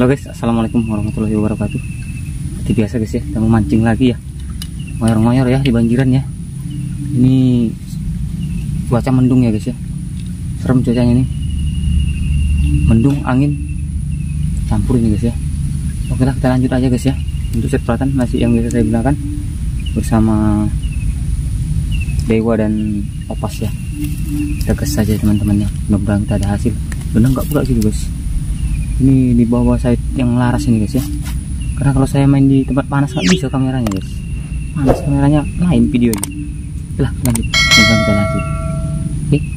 Halo guys, assalamualaikum warahmatullahi wabarakatuh. Seperti biasa guys ya, kita memancing lagi ya, mayor-mayor ya di banjiran ya. Ini cuaca mendung ya guys ya, serem cuacanya nih, mendung angin campur ini guys ya. Oke lah, kita lanjut aja guys ya. Untuk set peralatan masih yang biasa saya gunakan bersama Daiwa dan Opass ya. Kita gas saja teman-temannya, mudah-mudahan kita ada hasil. Benar nggak pula sih guys, ini di bawah saya yang laras ini guys ya, karena kalau saya main di tempat panas nggak bisa kameranya guys, panas kameranya lain videonya. Oke lah, lanjut, coba kita lanjut. Oke, coba nggak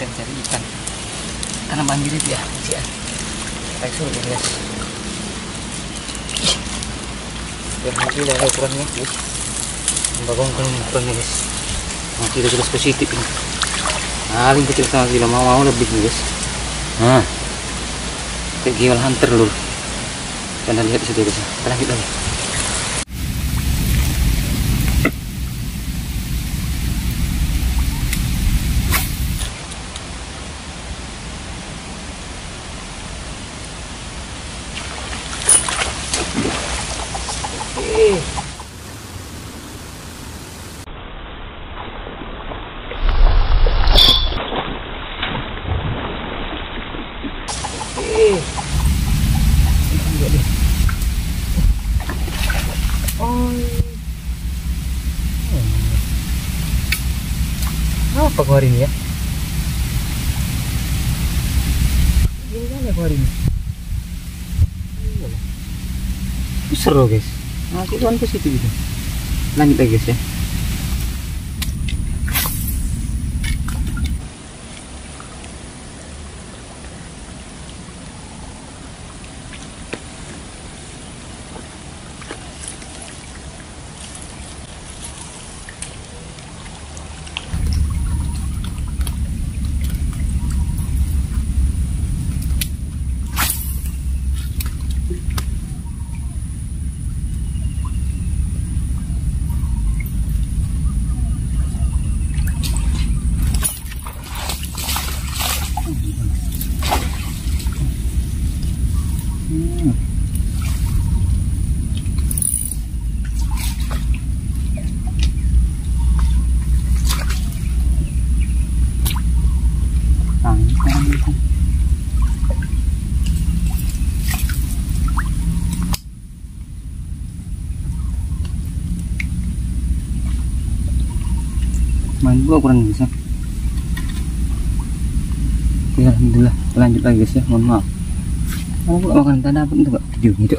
Cari ikan karena banjir itu ya, kayak suruh guys biar nanti ada ukurannya guys, membangunkan ukurannya guys, nanti ada jelas positif ini paling kecil sama gila, mau lebih guys. Nah, kayak gila hunter lho, kalian lihat disitu guys, kita lanjut lagi. Apa gua hari ini ya? Gimana gua hari ini? Seru guys. Nah, kita ke situ gitu. Lanjut lagi guys ya. gua kurang bisa. Oke, alhamdulillah, lanjut lagi guys ya, mohon maaf. Aku makan tanda apa itu, Pak? 7 gitu.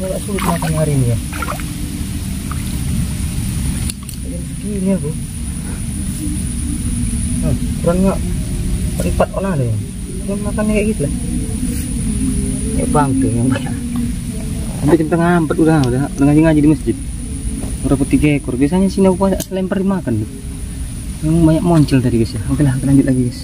Agak sulit makan hari ini ya. Segini aku. Nah, kurang nggak peripat olah deh. Yang makannya kayak gitu lah. Ya bang tuh yang banyak. Tapi kita ngampet udah ngaji-ngaji di masjid. Berapa 3 ekor. Biasanya sini aku ada selempar dimakan tuh. Memang banyak moncil tadi guys ya. Oke lah, lanjut lagi guys.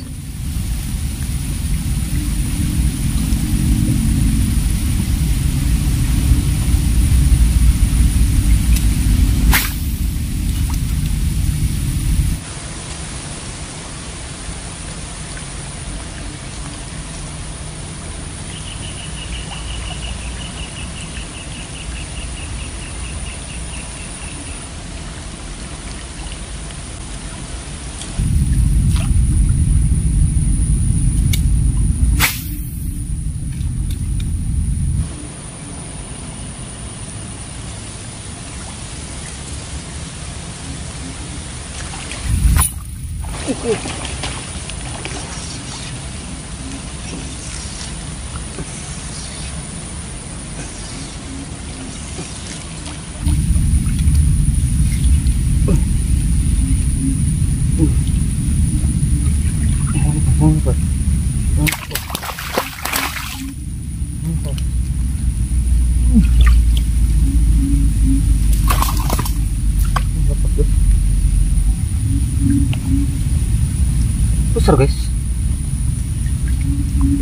Besar guys,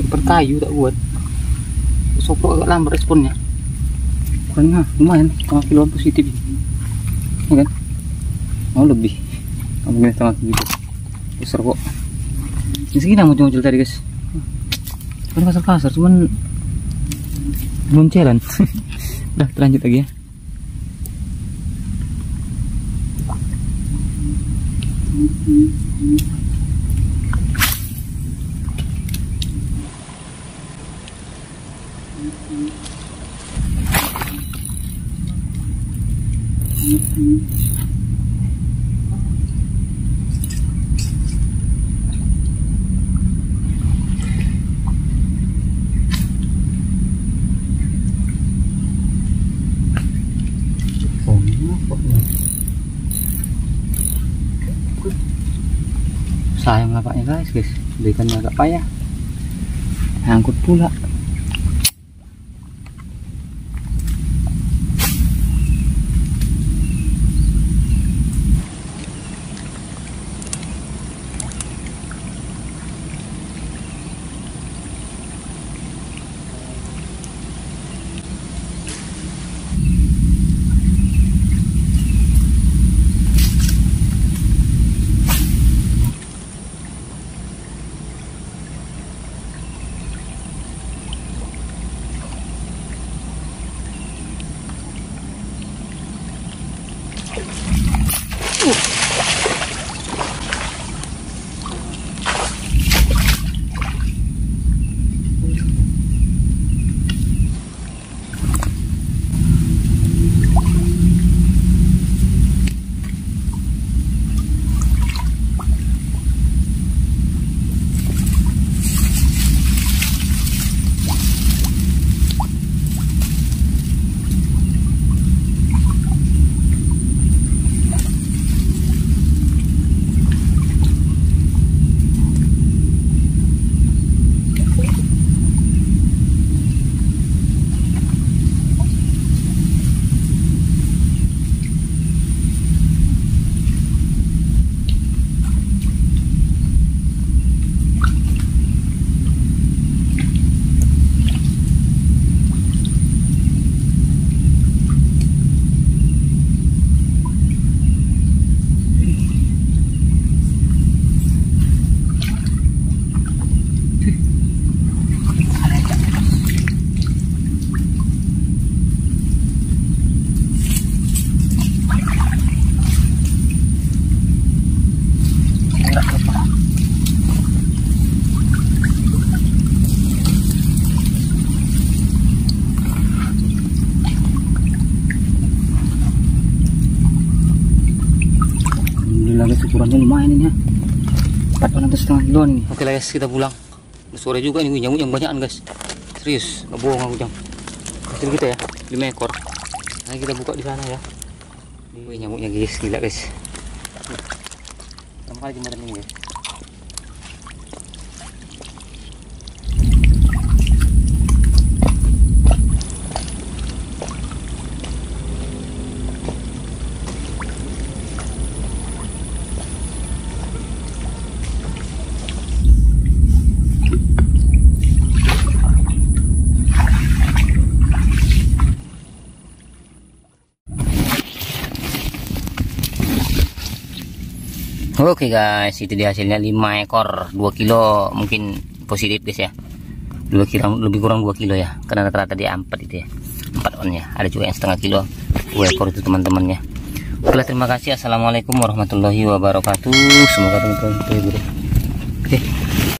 perkayu tak buat sopro agak lambat responnya. Kurangnya lumayan, setengah kiloan positif ini kan, mau lebih ambil setengah gitu. Besar kok ini segini muncul-muncul tadi guys, bukan kasar-kasar cuman belum jalan. Udah terlanjut lagi ya. Sayang lapaknya guys, berikannya agak payah, angkut pula. ukurannya lumayan ini ya, 4,5 kiloan ini. Oke lah guys, kita pulang. Sore juga ini nyamuk yang banyakan guys, serius, nggak bohong aku jam. Hasil kita ya 5 ekor. Nah kita buka di sana ya. Wih nyamuknya guys, gila guys. Tempat kemarin ini guys. Oke guys, itu dia hasilnya 5 ekor 2 kilo mungkin positif guys ya. Lebih kurang 2 kilo ya, karena rata-rata dia 4 itu ya, 4 onnya. Ada juga yang setengah kilo 2 ekor itu teman-temannya. Oke, terima kasih. Assalamualaikum warahmatullahi wabarakatuh. Semoga teman-teman. Oke.